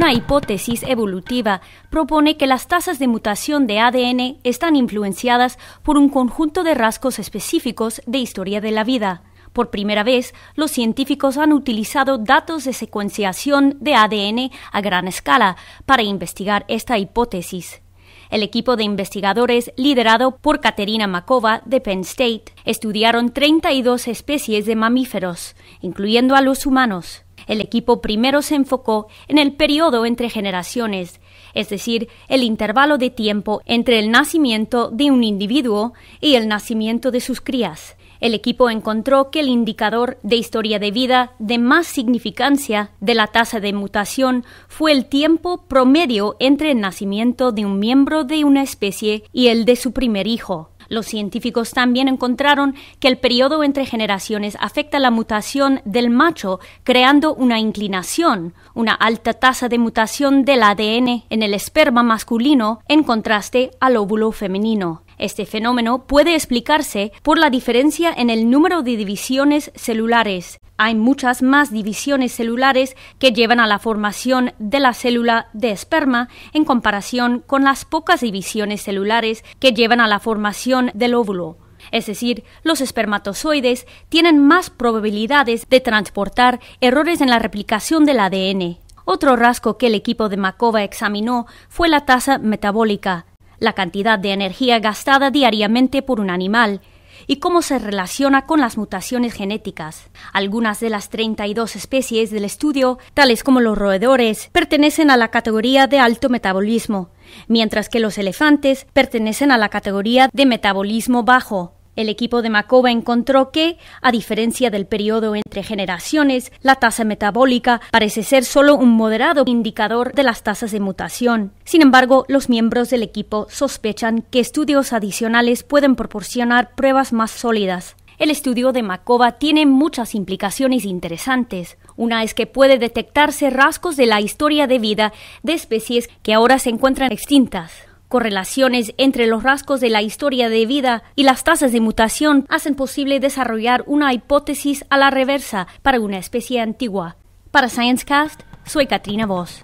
una hipótesis evolutiva, propone que las tasas de mutación de ADN están influenciadas por un conjunto de rasgos específicos de historia de la vida. Por primera vez, los científicos han utilizado datos de secuenciación de ADN a gran escala para investigar esta hipótesis. El equipo de investigadores, liderado por Kateryna Makova de Penn State, estudiaron 32 especies de mamíferos, incluyendo a los humanos. El equipo primero se enfocó en el periodo entre generaciones, es decir, el intervalo de tiempo entre el nacimiento de un individuo y el nacimiento de sus crías. El equipo encontró que el indicador de historia de vida de más significancia de la tasa de mutación fue el tiempo promedio entre el nacimiento de un miembro de una especie y el de su primer hijo. Los científicos también encontraron que el periodo entre generaciones afecta la mutación del macho, creando una inclinación, una alta tasa de mutación del ADN en el esperma masculino en contraste al óvulo femenino. Este fenómeno puede explicarse por la diferencia en el número de divisiones celulares. Hay muchas más divisiones celulares que llevan a la formación de la célula de esperma en comparación con las pocas divisiones celulares que llevan a la formación del óvulo. Es decir, los espermatozoides tienen más probabilidades de transportar errores en la replicación del ADN. Otro rasgo que el equipo de Makova examinó fue la tasa metabólica, la cantidad de energía gastada diariamente por un animal, y cómo se relaciona con las mutaciones genéticas. Algunas de las 32 especies del estudio, tales como los roedores, pertenecen a la categoría de alto metabolismo, mientras que los elefantes pertenecen a la categoría de metabolismo bajo. El equipo de Makova encontró que, a diferencia del periodo entre generaciones, la tasa metabólica parece ser solo un moderado indicador de las tasas de mutación. Sin embargo, los miembros del equipo sospechan que estudios adicionales pueden proporcionar pruebas más sólidas. El estudio de Makova tiene muchas implicaciones interesantes. Una es que puede detectarse rasgos de la historia de vida de especies que ahora se encuentran extintas. Correlaciones entre los rasgos de la historia de vida y las tasas de mutación hacen posible desarrollar una hipótesis a la reversa para una especie antigua. Para ScienceCast, soy Katrina Voss.